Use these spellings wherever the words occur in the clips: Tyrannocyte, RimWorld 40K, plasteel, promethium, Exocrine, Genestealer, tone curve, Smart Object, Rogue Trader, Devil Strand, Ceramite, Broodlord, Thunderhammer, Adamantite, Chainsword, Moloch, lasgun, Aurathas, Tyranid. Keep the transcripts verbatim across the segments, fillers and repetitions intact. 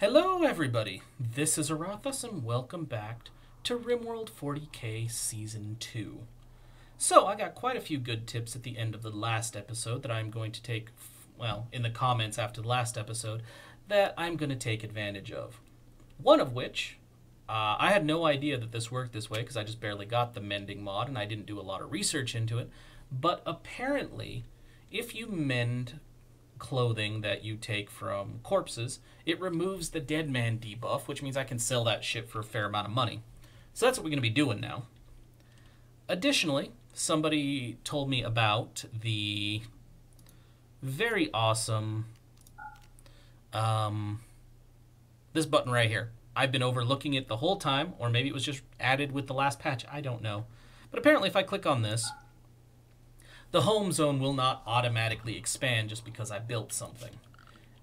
Hello everybody, this is Aurathas and welcome back to RimWorld forty K Season two. So I got quite a few good tips at the end of the last episode that I'm going to take, well, in the comments after the last episode, that I'm going to take advantage of. One of which, uh, I had no idea that this worked this way because I just barely got the mending mod and I didn't do a lot of research into it, but apparently if you mend clothing that you take from corpses, it removes the dead man debuff, which means I can sell that shit for a fair amount of money. So that's what we're going to be doing now. Additionally, somebody told me about the very awesome um, this button right here. I've been overlooking it the whole time, or maybe it was just added with the last patch, I don't know. But apparently if I click on this, the home zone will not automatically expand just because I built something.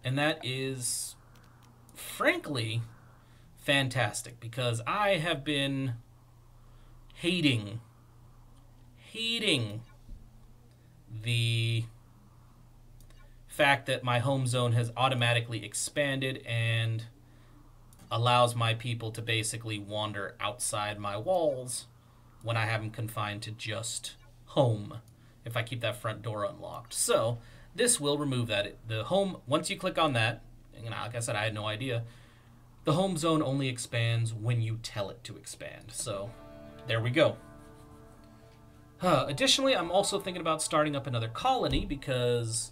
And that is, frankly, fantastic, because I have been hating, hating the fact that my home zone has automatically expanded and allows my people to basically wander outside my walls when I have them confined to just home, if I keep that front door unlocked. So this will remove that. The home, once you click on that, and like I said, I had no idea, the home zone only expands when you tell it to expand. So there we go. Huh. Additionally, I'm also thinking about starting up another colony because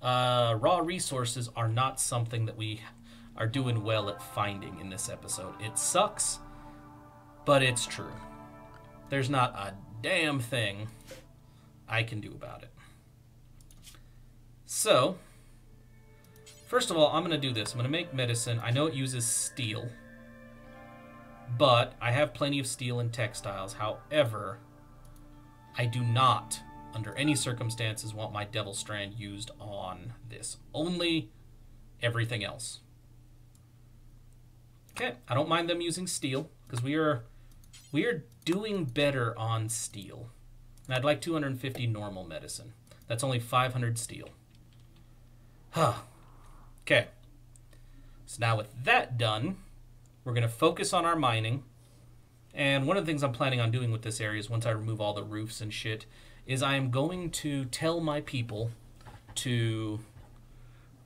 uh, raw resources are not something that we are doing well at finding in this episode. It sucks, but it's true. There's not a damn thing I can do about it. So, first of all, I'm going to do this. I'm going to make medicine. I know it uses steel, but I have plenty of steel and textiles. However, I do not, under any circumstances, want my Devil Strand used on this. Only everything else. Okay, I don't mind them using steel, because we are, we are doing better on steel. And I'd like two hundred fifty normal medicine. That's only five hundred steel. Huh. Okay. So now with that done, we're going to focus on our mining. And one of the things I'm planning on doing with this area is once I remove all the roofs and shit, is I am going to tell my people to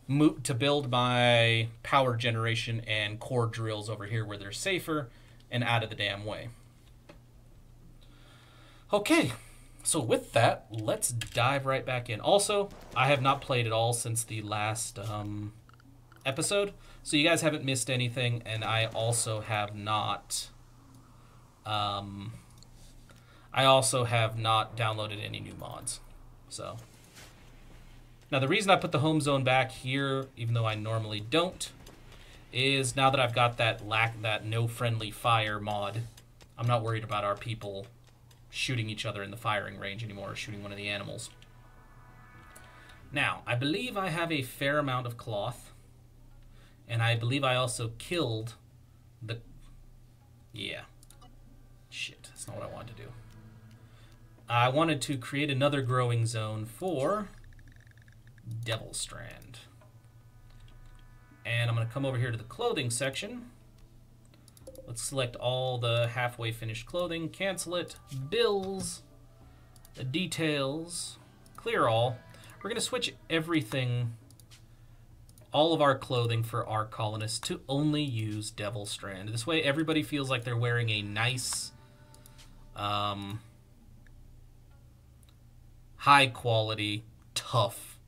move, to build my power generation and core drills over here where they're safer and out of the damn way. Okay. So with that, let's dive right back in. Also, I have not played at all since the last um, episode, so you guys haven't missed anything, and I also have not, um, I also have not downloaded any new mods. So now the reason I put the home zone back here, even though I normally don't, is now that I've got that lack that no friendly fire mod, I'm not worried about our people shooting each other in the firing range anymore, or shooting one of the animals. Now, I believe I have a fair amount of cloth, and I believe I also killed the... Yeah. Shit, that's not what I wanted to do. I wanted to create another growing zone for Devil Strand. And I'm going to come over here to the clothing section. Let's select all the halfway finished clothing, cancel it, bills, the details, clear all. We're going to switch everything, all of our clothing for our colonists to only use Devil Strand. This way everybody feels like they're wearing a nice, um, high quality, tough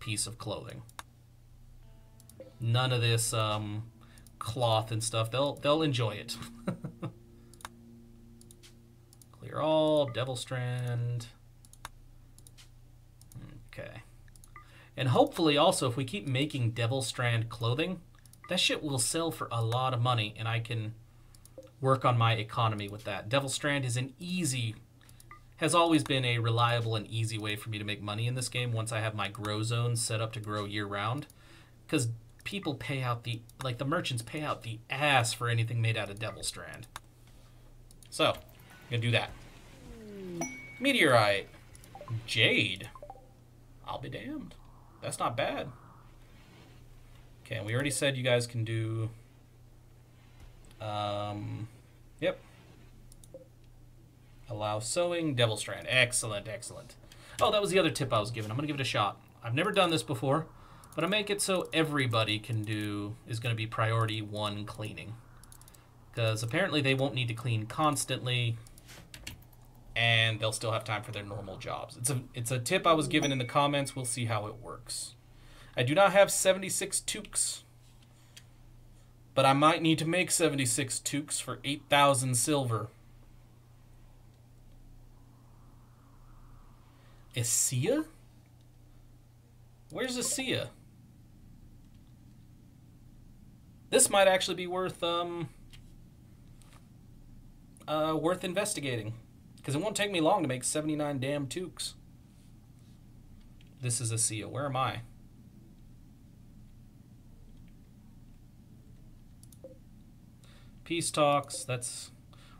piece of clothing. None of this, um... cloth and stuff. They'll they'll enjoy it. Clear all, Devil Strand. Okay. And hopefully also if we keep making Devil Strand clothing, that shit will sell for a lot of money and I can work on my economy with that. Devil Strand is an easy, has always been a reliable and easy way for me to make money in this game once I have my grow zone set up to grow year round. Because people pay out the, like the merchants pay out the ass for anything made out of Devil Strand. So, I'm gonna do that. Meteorite. Jade. I'll be damned. That's not bad. Okay, we already said you guys can do... Um, yep. Allow sewing, Devil Strand. Excellent, excellent. Oh, that was the other tip I was given. I'm going to give it a shot. I've never done this before, but I make it so everybody can do... is going to be priority one cleaning. Because apparently they won't need to clean constantly, and they'll still have time for their normal jobs. It's a, it's a tip I was given in the comments. We'll see how it works. I do not have seventy-six toques, but I might need to make seventy-six toques for eight thousand silver. Isia? Where's Isia? This might actually be worth um uh worth investigating, because it won't take me long to make seventy-nine damn toques. This is Isia. Where am I? Peace talks. That's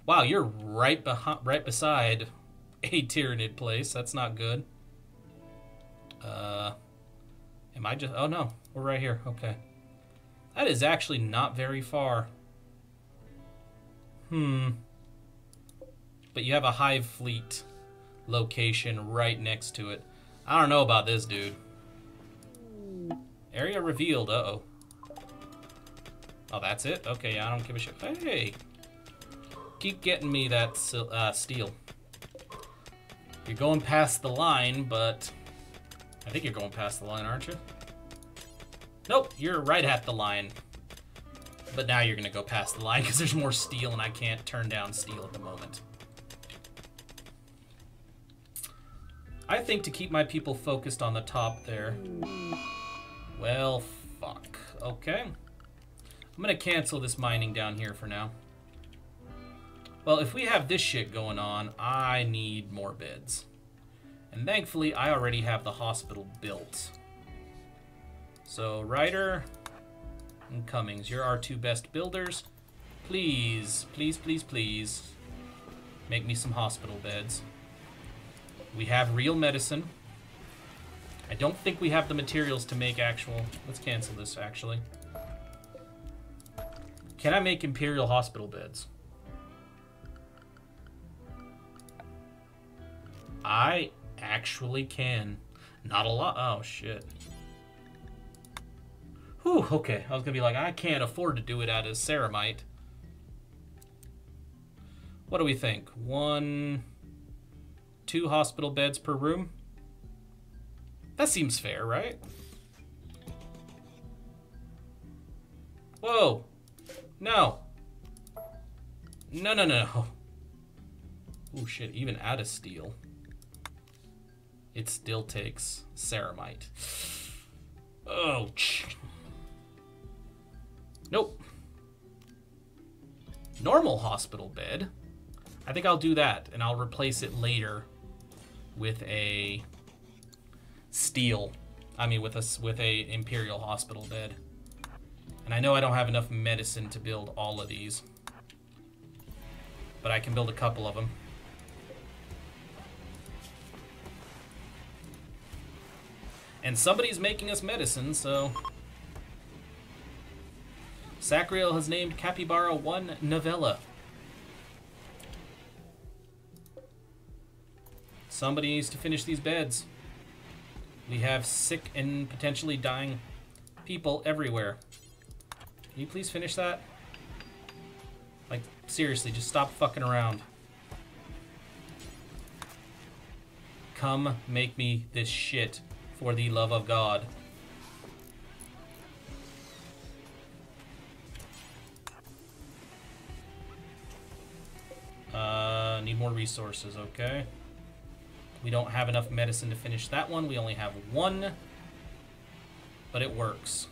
wow. You're right behind, right beside a Tyranid place. That's not good. Uh, am I just? Oh no, we're right here. Okay, that is actually not very far. Hmm. But you have a hive fleet location right next to it. I don't know about this, dude. Area revealed. Uh oh. Oh, that's it? Okay, I don't give a shit. Hey! Keep getting me that uh, steel. You're going past the line, but... I think you're going past the line, aren't you? Nope, you're right at the line. But now you're going to go past the line because there's more steel and I can't turn down steel at the moment. I think to keep my people focused on the top there... Well, fuck. Okay. I'm going to cancel this mining down here for now. Well, if we have this shit going on, I need more beds. And thankfully, I already have the hospital built. So, Ryder and Cummings, you're our two best builders. Please, please, please, please make me some hospital beds. We have real medicine. I don't think we have the materials to make actual... Let's cancel this, actually. Can I make Imperial Hospital beds? I actually can. Not a lot. Oh, shit. Whew, okay. I was going to be like, I can't afford to do it out of Ceramite. What do we think? One, two hospital beds per room? That seems fair, right? Whoa. No. No, no, no. Oh, shit. Even out of steel, it still takes ceramite. Oh, nope. Normal hospital bed. I think I'll do that, and I'll replace it later with a steel. I mean, with a, with a Imperial Hospital bed. And I know I don't have enough medicine to build all of these. But I can build a couple of them. And somebody's making us medicine, so... Sacriel has named Capybara one Novella. Somebody needs to finish these beds. We have sick and potentially dying people everywhere. Can you please finish that? Like, seriously, just stop fucking around. Come make me this shit for the love of God. Uh, need more resources, okay. We don't have enough medicine to finish that one. We only have one. But it works.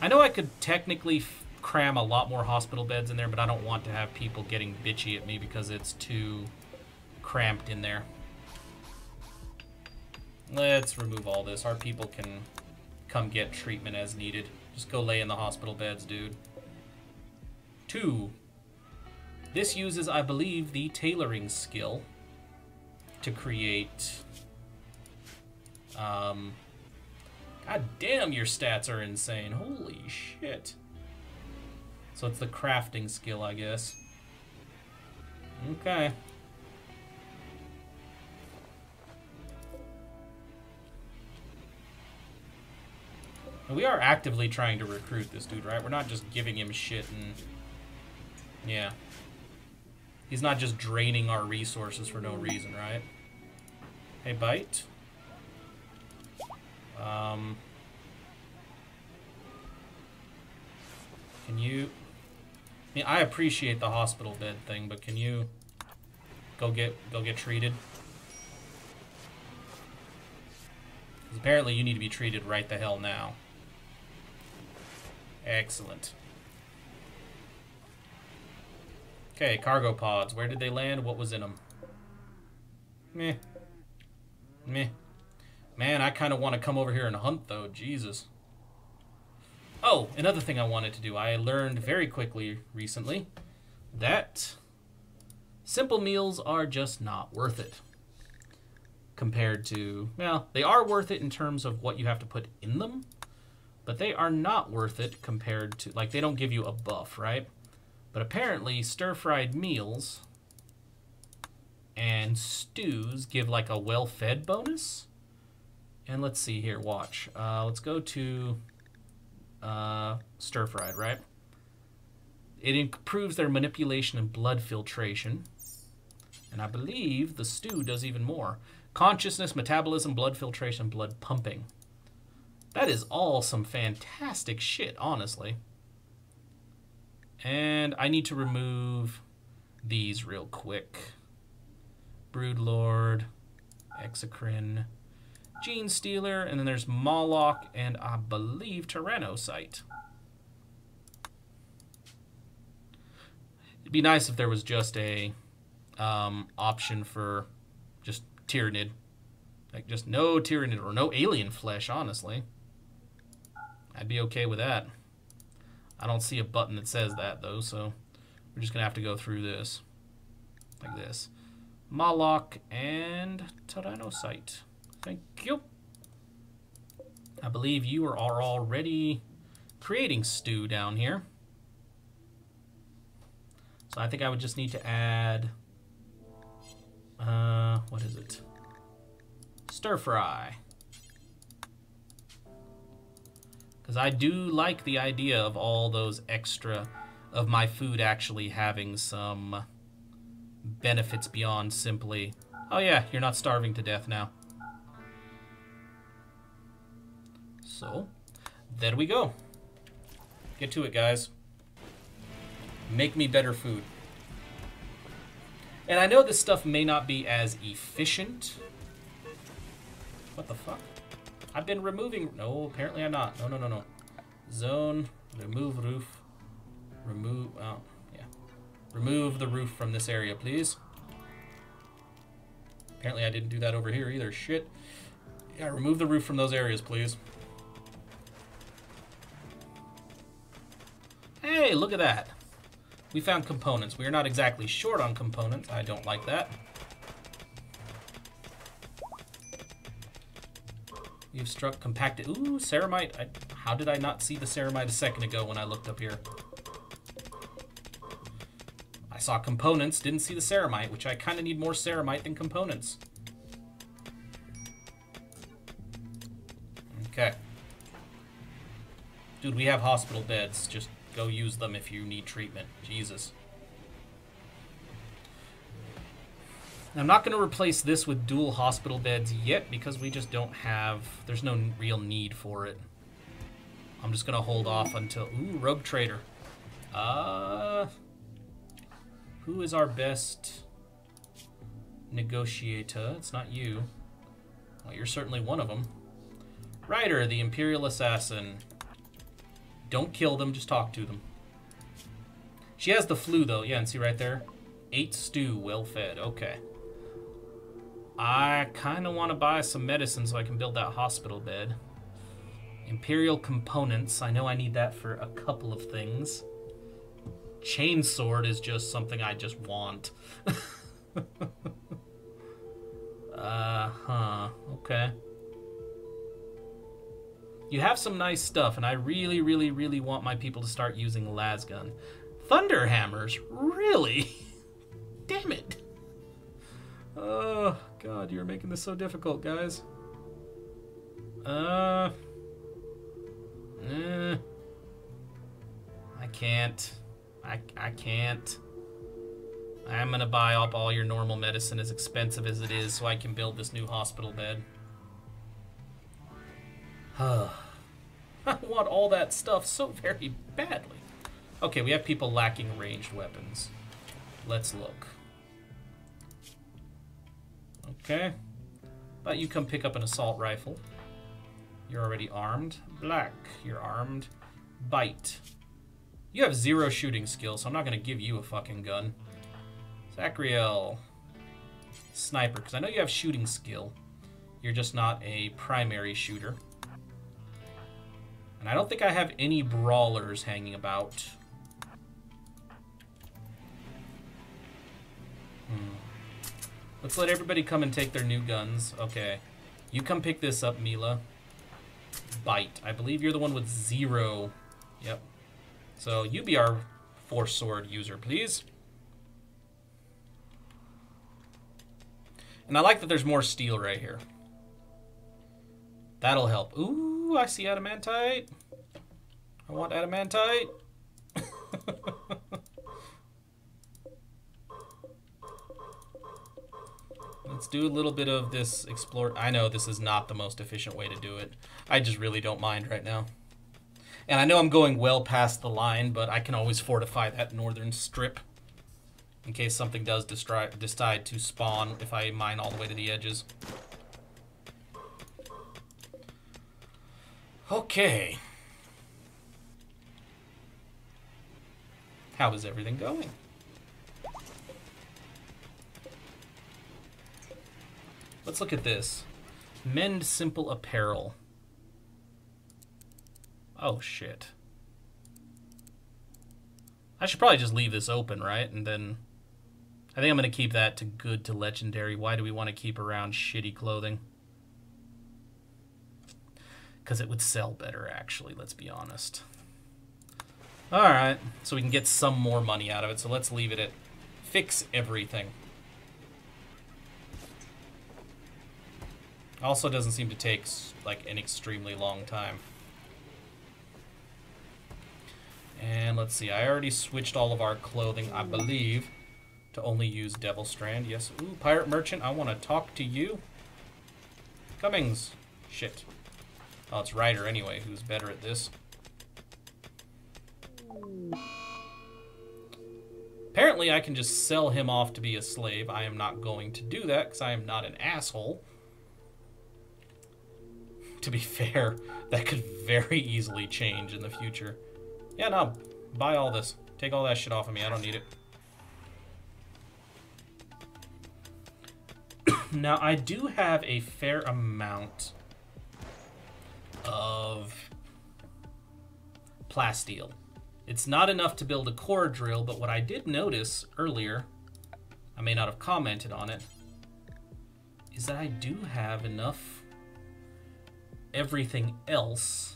I know I could technically f cram a lot more hospital beds in there, but I don't want to have people getting bitchy at me because it's too cramped in there. Let's remove all this. Our people can come get treatment as needed. Just go lay in the hospital beds, dude. Two. This uses, I believe, the tailoring skill to create... Um... God damn, your stats are insane. Holy shit. So it's the crafting skill, I guess. Okay. And we are actively trying to recruit this dude, right? We're not just giving him shit and... Yeah. He's not just draining our resources for no reason, right? Hey, bite. Um... Can you... I mean, I appreciate the hospital bed thing, but can you... Go get, go get treated? Because apparently you need to be treated right the hell now. Excellent. Okay, cargo pods. Where did they land? What was in them? Meh. Meh. Man, I kind of want to come over here and hunt, though. Jesus. Oh, another thing I wanted to do. I learned very quickly recently that simple meals are just not worth it. Compared to, well, they are worth it in terms of what you have to put in them, but they are not worth it compared to, like, they don't give you a buff, right? But apparently, stir-fried meals and stews give, like, a well-fed bonus. And let's see here, watch. Uh, let's go to uh, stir-fried, right? It improves their manipulation and blood filtration. And I believe the stew does even more. Consciousness, metabolism, blood filtration, blood pumping. That is all some fantastic shit, honestly. And I need to remove these real quick. Broodlord, Exocrine, Genestealer, and then there's Moloch, and I believe Tyrannocyte. It'd be nice if there was just a um, option for just Tyranid. Like, just no Tyranid or no alien flesh, honestly. I'd be okay with that. I don't see a button that says that, though, so we're just going to have to go through this. Like this. Moloch and Tyrannocyte. Thank you. I believe you are already creating stew down here. So I think I would just need to add... Uh, what is it? Stir-fry. Because I do like the idea of all those extra of my food actually having some benefits beyond simply, oh yeah, you're not starving to death now. So, there we go. Get to it, guys. Make me better food. And I know this stuff may not be as efficient. What the fuck? I've been removing... No, apparently I'm not. No, no, no, no. Zone. Remove roof. Remove... Oh, yeah. Remove the roof from this area, please. Apparently I didn't do that over here either. Shit. Yeah, remove the roof from those areas, please. Hey, look at that. We found components. We are not exactly short on components. I don't like that. You've struck compacted... Ooh, ceramite. I, how did I not see the ceramite a second ago when I looked up here? I saw components, didn't see the ceramite, which I kind of need more ceramite than components. Okay. Dude, we have hospital beds. Just go use them if you need treatment. Jesus. I'm not going to replace this with dual hospital beds yet because we just don't have... There's no real need for it. I'm just going to hold off until... Ooh, Rogue Trader. Uh, who is our best negotiator? It's not you. Well, you're certainly one of them. Ryder, the Imperial Assassin. Don't kill them, just talk to them. She has the flu, though. Yeah, and see right there? Eight stew, well fed. Okay. I kind of want to buy some medicine so I can build that hospital bed. Imperial components. I know I need that for a couple of things. Chainsword is just something I just want. uh-huh. Okay. You have some nice stuff, and I really, really, really want my people to start using lasgun. Thunderhammers? Really? Damn it. Oh, God, you're making this so difficult, guys. Uh... Eh, I can't. I, I can't. I'm gonna buy up all your normal medicine, as expensive as it is, so I can build this new hospital bed. I want all that stuff so very badly. Okay, we have people lacking ranged weapons. Let's look. Okay. How about you come pick up an assault rifle? You're already armed. Black, you're armed. Bite. You have zero shooting skill, so I'm not going to give you a fucking gun. Zacriel. Sniper, because I know you have shooting skill. You're just not a primary shooter. And I don't think I have any brawlers hanging about. Hmm. Let's let everybody come and take their new guns. Okay. You come pick this up, Mila. Bite. I believe you're the one with zero. Yep. So you be our force sword user, please. And I like that there's more steel right here. That'll help. Ooh, I see adamantite. I want adamantite. Let's do a little bit of this explore. I know this is not the most efficient way to do it. I just really don't mind right now. And I know I'm going well past the line, but I can always fortify that northern strip in case something does decide to spawn if I mine all the way to the edges. Okay. How is everything going? Let's look at this. Mend simple apparel. Oh, shit. I should probably just leave this open, right? And then... I think I'm going to keep that to good to legendary. Why do we want to keep around shitty clothing? Because it would sell better, actually. Let's be honest. Alright. So we can get some more money out of it. So let's leave it at fix everything. Also doesn't seem to take, like, an extremely long time. And let's see, I already switched all of our clothing, I believe, to only use Devil Strand. Yes. Ooh, Pirate Merchant, I want to talk to you. Cummings. Shit. Oh, it's Ryder anyway, who's better at this. Apparently I can just sell him off to be a slave. I am not going to do that, because I am not an asshole. To be fair, that could very easily change in the future. Yeah, no, buy all this. Take all that shit off of me. I don't need it. Now, I do have a fair amount of plasteel. It's not enough to build a core drill, but what I did notice earlier, I may not have commented on it, is that I do have enough... everything else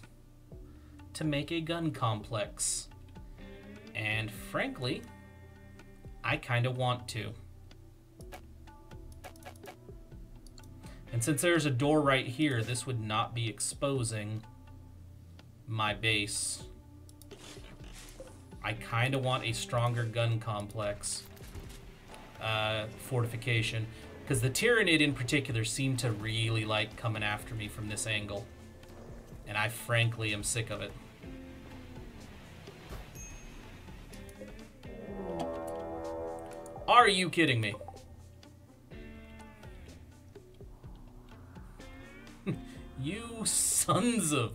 to make a gun complex. And frankly, I kind of want to. And since there's a door right here, this would not be exposing my base. I kind of want a stronger gun complex uh, fortification. Because the Tyranid in particular seemed to really like coming after me from this angle. And I frankly am sick of it. Are you kidding me? You sons of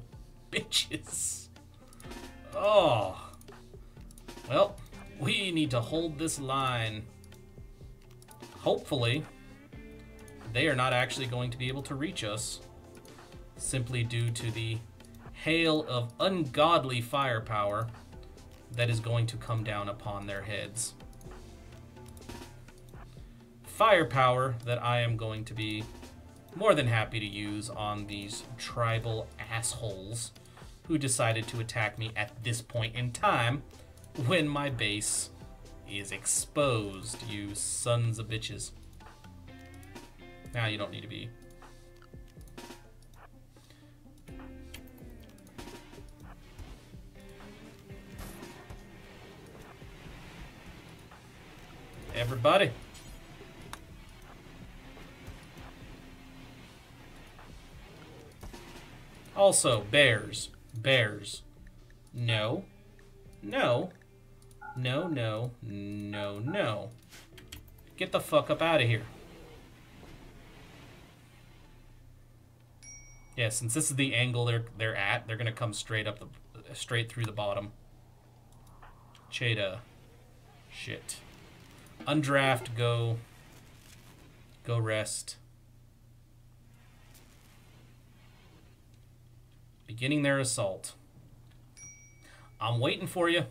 bitches. Oh. Well, we need to hold this line. Hopefully... they are not actually going to be able to reach us simply due to the hail of ungodly firepower that is going to come down upon their heads. Firepower that I am going to be more than happy to use on these tribal assholes who decided to attack me at this point in time when my base is exposed, you sons of bitches. Now nah, you don't need to be. Everybody. Also, bears. Bears. No. No. No, no. No, no. Get the fuck up out of here. Yeah, since this is the angle they're they're at, they're gonna come straight up the straight through the bottom. Cheta. Shit. Undraft, go. Go rest. Beginning their assault. I'm waiting for you.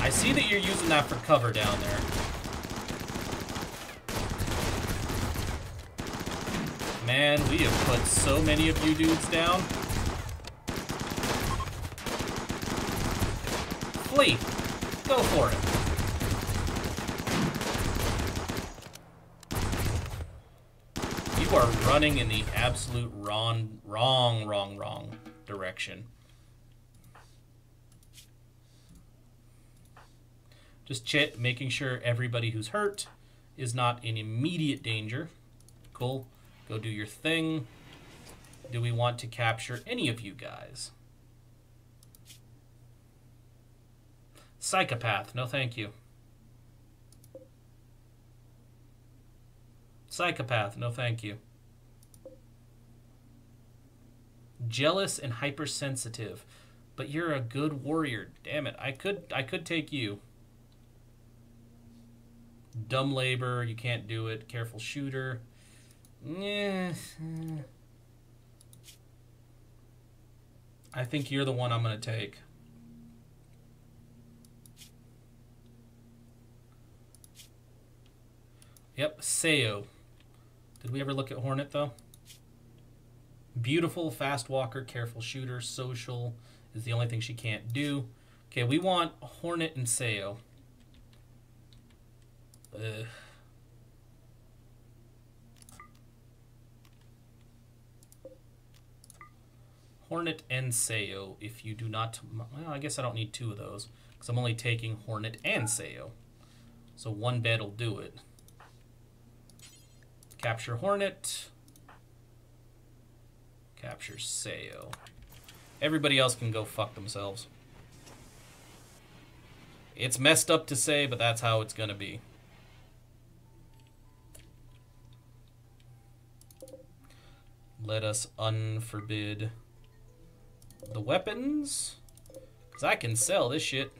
I see that you're using that for cover down there. Man, we have put so many of you dudes down. Flee! Go for it! Are running in the absolute wrong, wrong, wrong, wrong direction. Just chit, making sure everybody who's hurt is not in immediate danger. Cool. Go do your thing. Do we want to capture any of you guys? Psychopath. No, thank you. Psychopath, no thank you. Jealous and hypersensitive, but you're a good warrior. Damn it, I could I could take you. Dumb labor, you can't do it. Careful shooter. Yeah. I think you're the one I'm gonna take. Yep, Sayo. Did we ever look at Hornet, though? Beautiful, fast walker, careful shooter, social is the only thing she can't do. Okay, we want Hornet and Sayo. Ugh. Hornet and Sayo, if you do not... Well, I guess I don't need two of those, because I'm only taking Hornet and Sayo. So one bed will do it. Capture Hornet. Capture Sayo. Everybody else can go fuck themselves. It's messed up to say, but that's how it's gonna be. Let us unforbid the weapons, because I can sell this shit.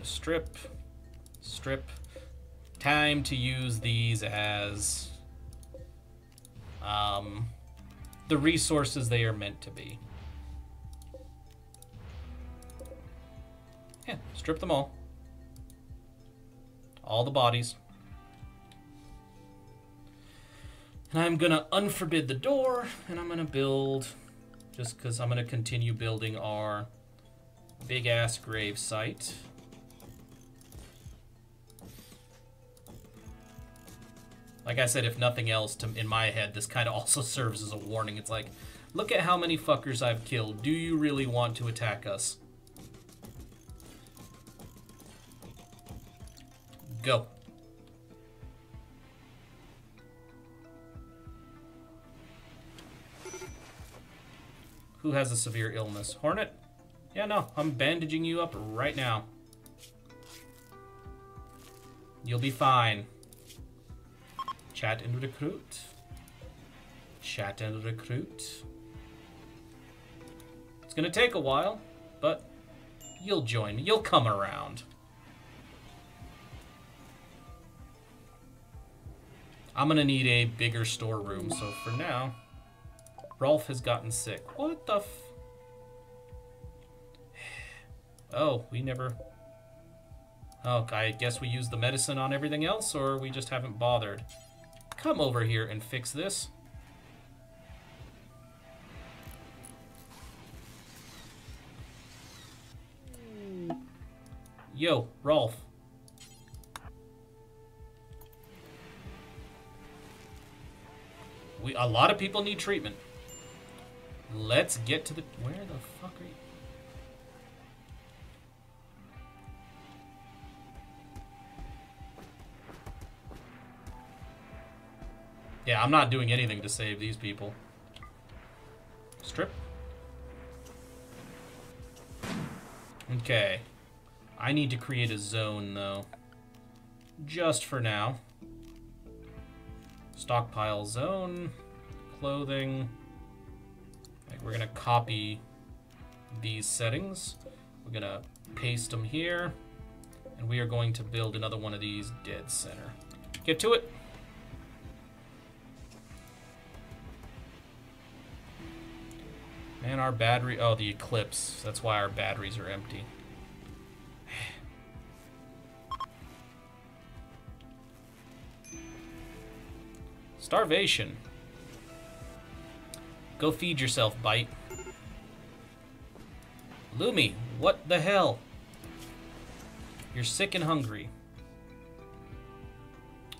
Strip, strip. Time to use these as um, the resources they are meant to be. Yeah, strip them all. All the bodies. And I'm gonna unforbid the door, and I'm gonna build, just because I'm gonna continue building our big ass grave site. Like I said, if nothing else, to, in my head, this kind of also serves as a warning. It's like, look at how many fuckers I've killed. Do you really want to attack us? Go. Who has a severe illness? Hornet? Yeah, no, I'm bandaging you up right now. You'll be fine. Chat and recruit. Chat and recruit. It's gonna take a while, but you'll join me. You'll come around. I'm gonna need a bigger storeroom, so for now, Rolf has gotten sick. What the f... Oh, we never... Oh, okay, I guess we used the medicine on everything else, or we just haven't bothered. Come over here and fix this. Yo, Rolf. We, a lot of people need treatment. Let's get to the... Where the fuck are you? Yeah, I'm not doing anything to save these people. Strip. Okay. I need to create a zone, though. Just for now. Stockpile zone. Clothing. Right, we're going to copy these settings. We're going to paste them here. And we are going to build another one of these dead center. Get to it. And our battery, oh, the eclipse. That's why our batteries are empty. Starvation. Go feed yourself, Bite. Lumi, what the hell? You're sick and hungry.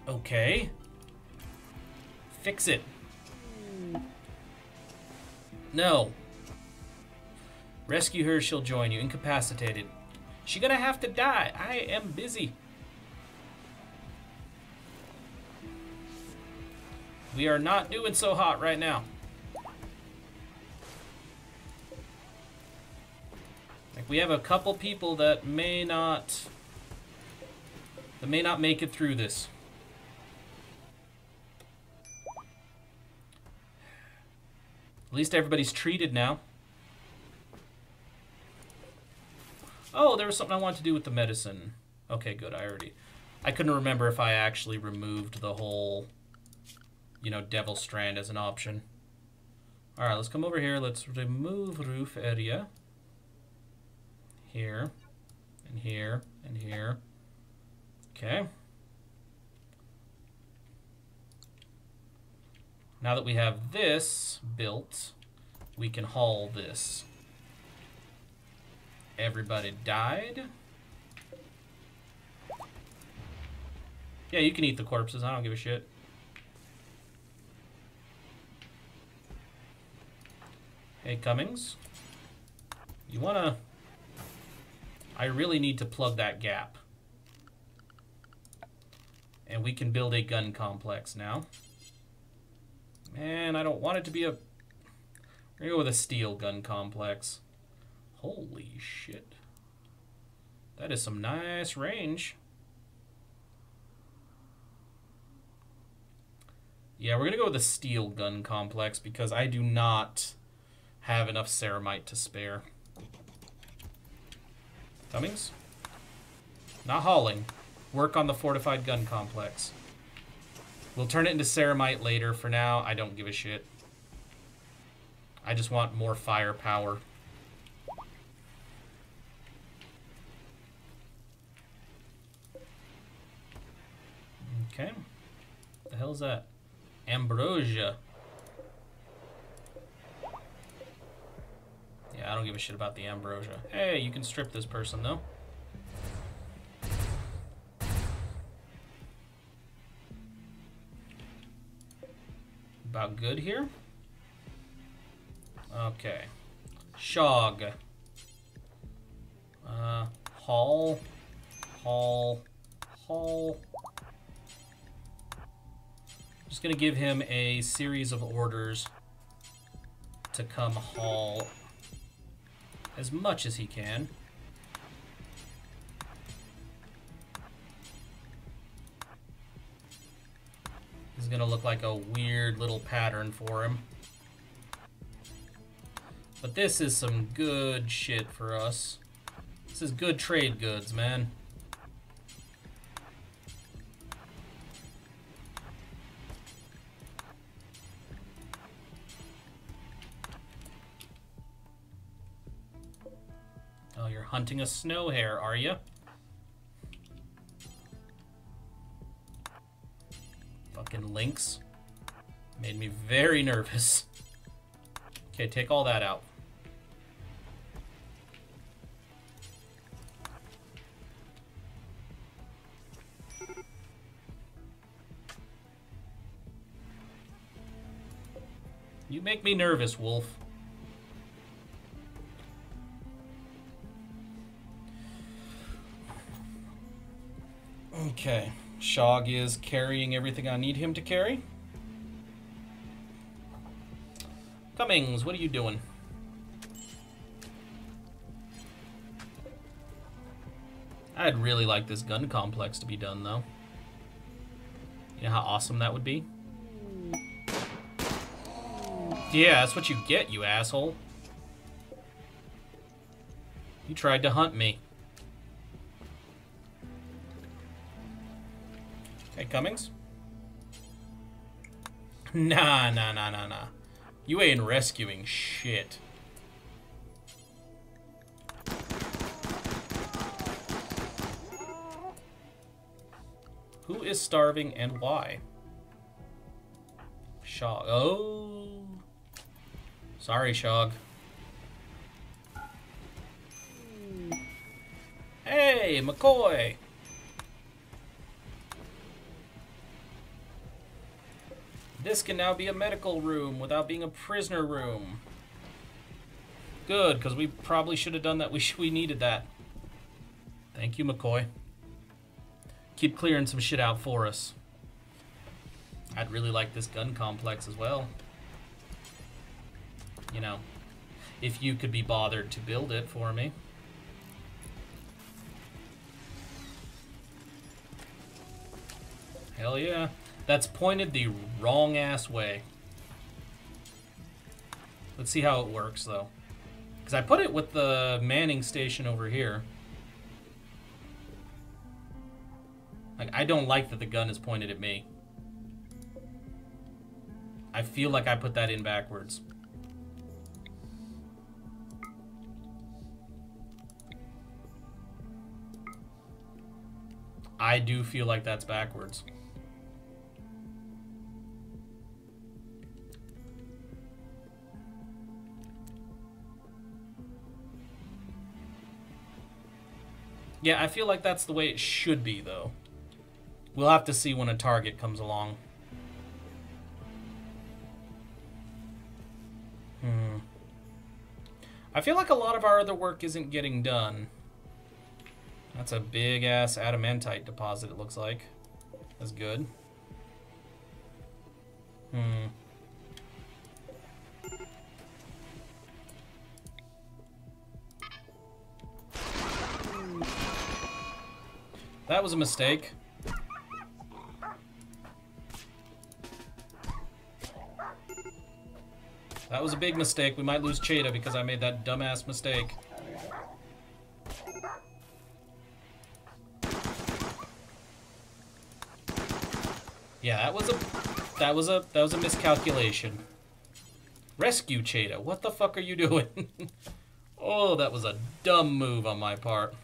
Okay. Fix it. No. Rescue her, she'll join you. Incapacitated. She's gonna have to die. I am busy. We are not doing so hot right now. Like, we have a couple people that may not... that may not make it through this. At least everybody's treated now. Oh, there was something I wanted to do with the medicine. Okay, good. I already... I couldn't remember if I actually removed the whole, you know, Devil Strand as an option. All right, let's come over here. Let's remove roof area. Here. And here. And here. Okay. Now that we have this built, we can haul this. Everybody died. Yeah, you can eat the corpses. I don't give a shit. Hey, Cummings. You wanna... I really need to plug that gap. And we can build a gun complex now. Man, I don't want it to be a... We're gonna go with a steel gun complex. Holy shit. That is some nice range. Yeah, we're going to go with the steel gun complex because I do not have enough ceramite to spare. Cummings? Not hauling. Work on the fortified gun complex. We'll turn it into ceramite later. For now, I don't give a shit. I just want more firepower. Okay. What the hell's that? Ambrosia. Yeah, I don't give a shit about the ambrosia. Hey, you can strip this person, though. About good here? Okay. Shog. Uh, haul. Haul. Haul. Just gonna give him a series of orders to come haul as much as he can. This is gonna look like a weird little pattern for him. But this is some good shit for us. This is good trade goods, man. hunting a snow hare, are you? Fucking lynx. Made me very nervous. Okay, take all that out. You make me nervous, wolf. Okay, Shog is carrying everything I need him to carry. Cummings, what are you doing? I'd really like this gun complex to be done, though. You know how awesome that would be? Yeah, that's what you get, you asshole. You tried to hunt me. Hey, Cummings? Nah, nah, nah, nah, nah. You ain't rescuing shit. Who is starving and why? Shog. Oh. Sorry, Shog. Hey, McCoy! This can now be a medical room without being a prisoner room. Good, because we probably should have done that. We, sh we needed that. Thank you, McCoy. Keep clearing some shit out for us. I'd really like this gun complex as well. You know, if you could be bothered to build it for me. Hell yeah. That's pointed the wrong ass way. Let's see how it works, though. Because I put it with the Manning station over here. Like, I don't like that the gun is pointed at me. I feel like I put that in backwards. I do feel like that's backwards. Yeah, I feel like that's the way it should be, though. We'll have to see when a target comes along. Hmm. I feel like a lot of our other work isn't getting done. That's a big-ass adamantite deposit, it looks like. That's good. Hmm. That was a mistake. That was a big mistake. We might lose Cheetah because I made that dumbass mistake. Yeah, that was a that was a that was a miscalculation. Rescue Cheetah. What the fuck are you doing? Oh, that was a dumb move on my part.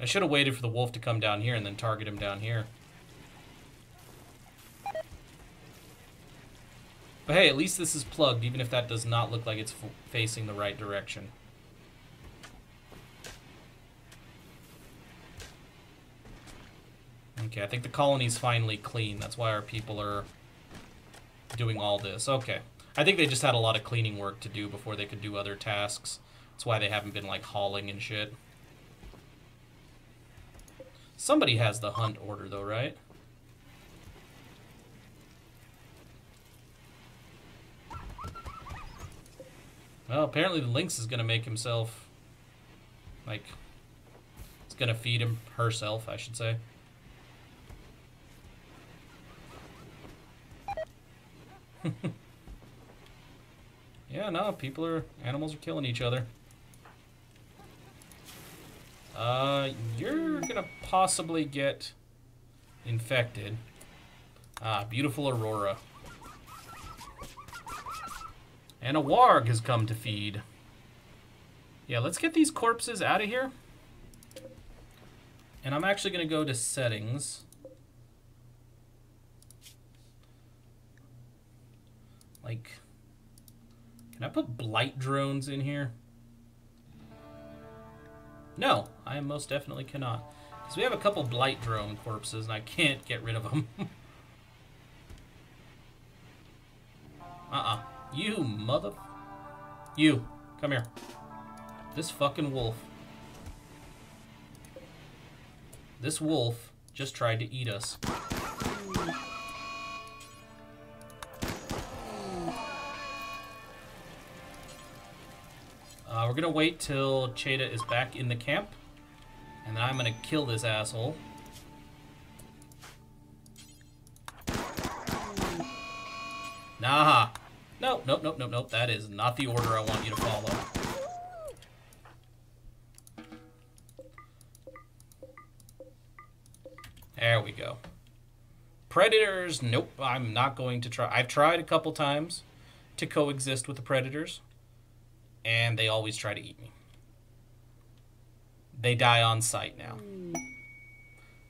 I should have waited for the wolf to come down here and then target him down here. But hey, at least this is plugged, even if that does not look like it's f facing the right direction. Okay, I think the colony's finally clean. That's why our people are doing all this. Okay. I think they just had a lot of cleaning work to do before they could do other tasks. That's why they haven't been, like, hauling and shit. Somebody has the hunt order, though, right? Well, apparently the lynx is going to make himself, like, it's going to feed him, herself, I should say. Yeah, no, people are, animals are killing each other. Uh, you're gonna possibly get infected. Ah, beautiful Aurora. And a warg has come to feed. Yeah, let's get these corpses out of here. And I'm actually going to go to settings. Like, can I put blight drones in here? No, I most definitely cannot. Because we have a couple blight drone corpses and I can't get rid of them. Uh-uh. You mother... You. Come here. This fucking wolf. This wolf just tried to eat us. Uh, we're gonna wait till Cheta is back in the camp. And then I'm gonna kill this asshole. Nah. Nope, nope, nope, nope, nope. That is not the order I want you to follow. There we go. Predators. Nope, I'm not going to try. I've tried a couple times to coexist with the predators, and they always try to eat me. They die on sight now.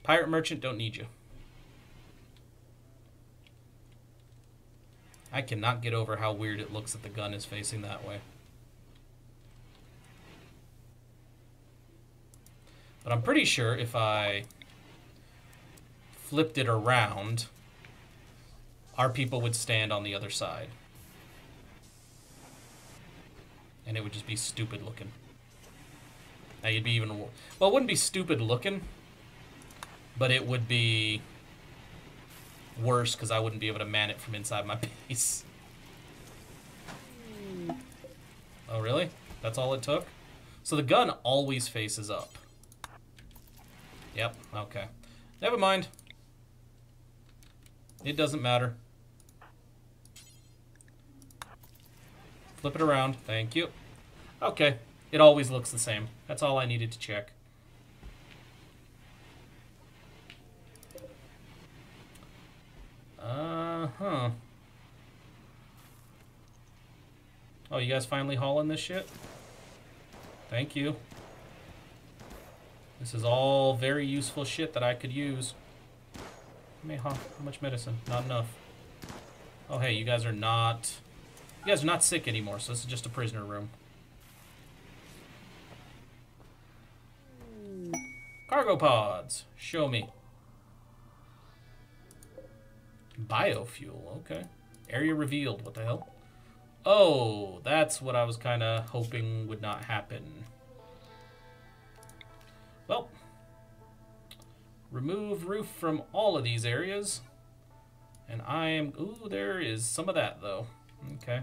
Pirate merchant, don't need you. I cannot get over how weird it looks that the gun is facing that way. But I'm pretty sure if I flipped it around, our people would stand on the other side. And it would just be stupid looking. Now you'd be even... Well, it wouldn't be stupid looking, but it would be... worse because I wouldn't be able to man it from inside my base. Oh, really? That's all it took? So the gun always faces up. Yep, okay. Never mind. It doesn't matter. Flip it around. Thank you. Okay. It always looks the same. That's all I needed to check. Uh-huh. Oh, you guys finally hauling this shit? Thank you. This is all very useful shit that I could use. How much medicine? Not enough. Oh, hey, you guys are not... You guys are not sick anymore, so this is just a prisoner room. Cargo pods. Show me. Biofuel, okay. Area revealed, what the hell? Oh, that's what I was kind of hoping would not happen. Well, remove roof from all of these areas. And I am, ooh, there is some of that though. Okay.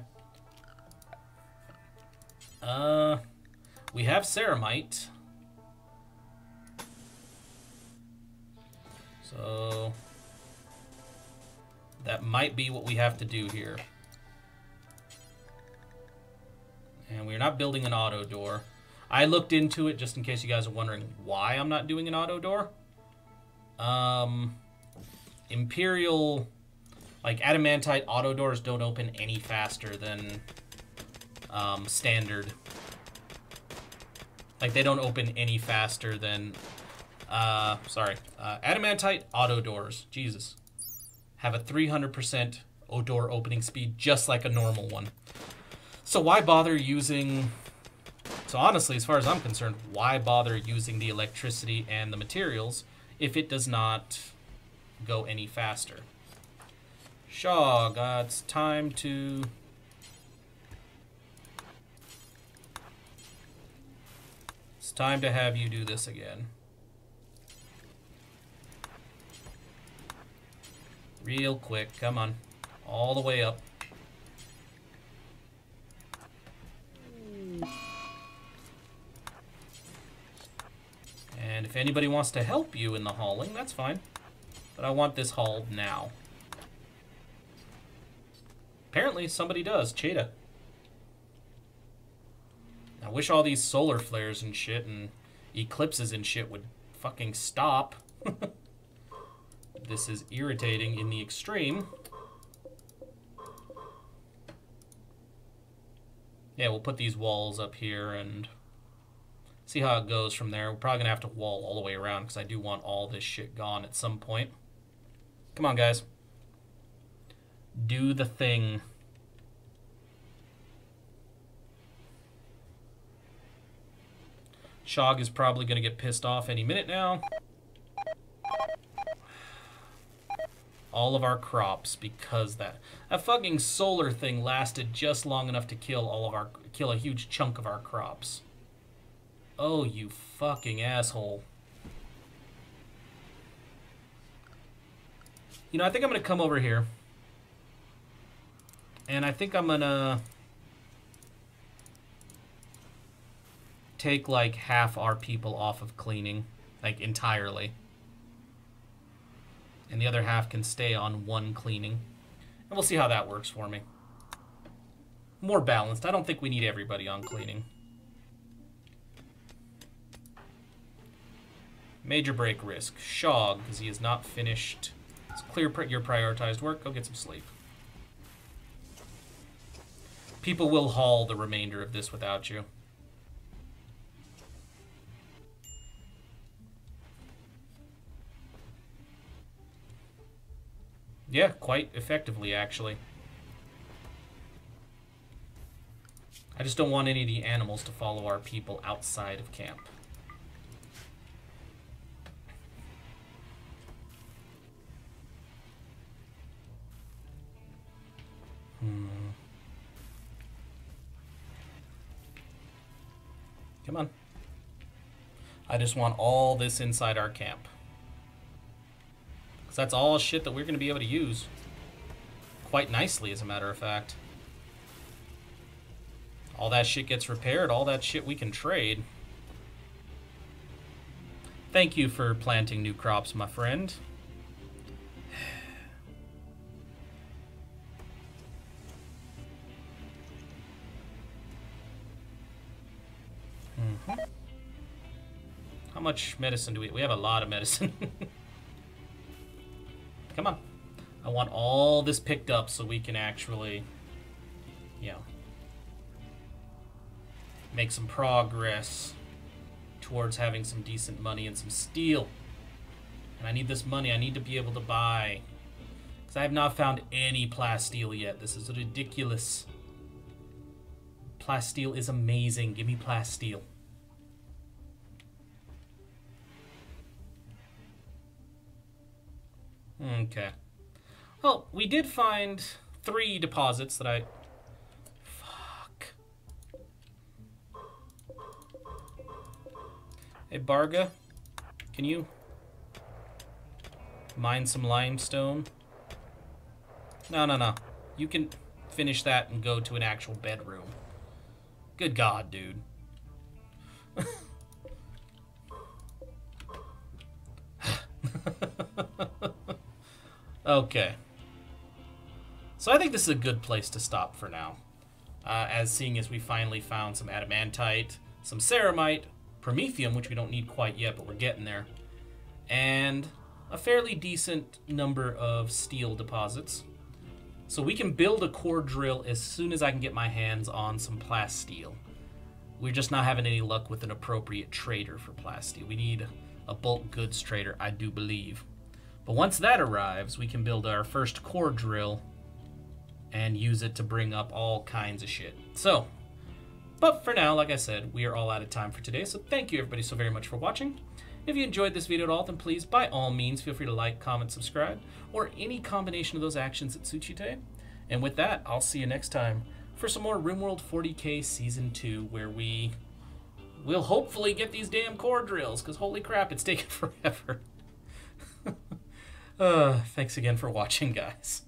Uh, we have Ceramite. So... that might be what we have to do here. And we're not building an auto door. I looked into it just in case you guys are wondering why I'm not doing an auto door. Um, Imperial, like Adamantite auto doors don't open any faster than um, standard. Like they don't open any faster than, uh, sorry, uh, Adamantite auto doors, Jesus. Have a three hundred percent door opening speed, just like a normal one. So why bother using... So honestly, as far as I'm concerned, why bother using the electricity and the materials if it does not go any faster? Shaw, God, it's time to... It's time to have you do this again. Real quick, come on. All the way up. And if anybody wants to help you in the hauling, that's fine. But I want this hauled now. Apparently somebody does, Cheta. I wish all these solar flares and shit and eclipses and shit would fucking stop. This is irritating in the extreme. yeah, we'll put these walls up here and see how it goes from there. We're probably going to have to wall all the way around because I do want all this shit gone at some point. Come on, guys. Do the thing. Shog is probably going to get pissed off any minute now. All of our crops, because that that fucking solar thing lasted just long enough to kill all of our kill a huge chunk of our crops. Oh, you fucking asshole. You know, I think I'm going to come over here. And I think I'm going to take, like, half our people off of cleaning. Like, entirely. And the other half can stay on one cleaning. And we'll see how that works for me. More balanced. I don't think we need everybody on cleaning. Major break risk. Shog, because he is not finished. It's clear your prioritized work. Go get some sleep. People will haul the remainder of this without you. Yeah, quite effectively, actually. I just don't want any of the animals to follow our people outside of camp. Hmm. Come on. I just want all this inside our camp. Because that's all shit that we're going to be able to use. Quite nicely, as a matter of fact. All that shit gets repaired. All that shit we can trade. Thank you for planting new crops, my friend. How much medicine do we... We have a lot of medicine. Come on. I want all this picked up so we can actually, you know, make some progress towards having some decent money and some steel. And I need this money. I need to be able to buy. Because I have not found any plasteel yet. This is ridiculous. Plasteel is amazing. Give me plasteel. Okay. Well, we did find three deposits that I... Fuck. Hey, Barga, can you mine some limestone? No, no, no. You can finish that and go to an actual bedroom. Good God, dude. Okay. So I think this is a good place to stop for now. Uh, as seeing as we finally found some adamantite, some ceramite, promethium, which we don't need quite yet, but we're getting there, and a fairly decent number of steel deposits. So we can build a core drill as soon as I can get my hands on some plasteel. We're just not having any luck with an appropriate trader for plasteel. We need a bulk goods trader, I do believe. But once that arrives, we can build our first core drill and use it to bring up all kinds of shit. So, but for now, like I said, we are all out of time for today. So thank you everybody so very much for watching. If you enjoyed this video at all, then please, by all means, feel free to like, comment, subscribe, or any combination of those actions that suits you today. And with that, I'll see you next time for some more RimWorld forty K Season two, where we will hopefully get these damn core drills, because holy crap, it's taking forever. Uh, thanks again for watching, guys.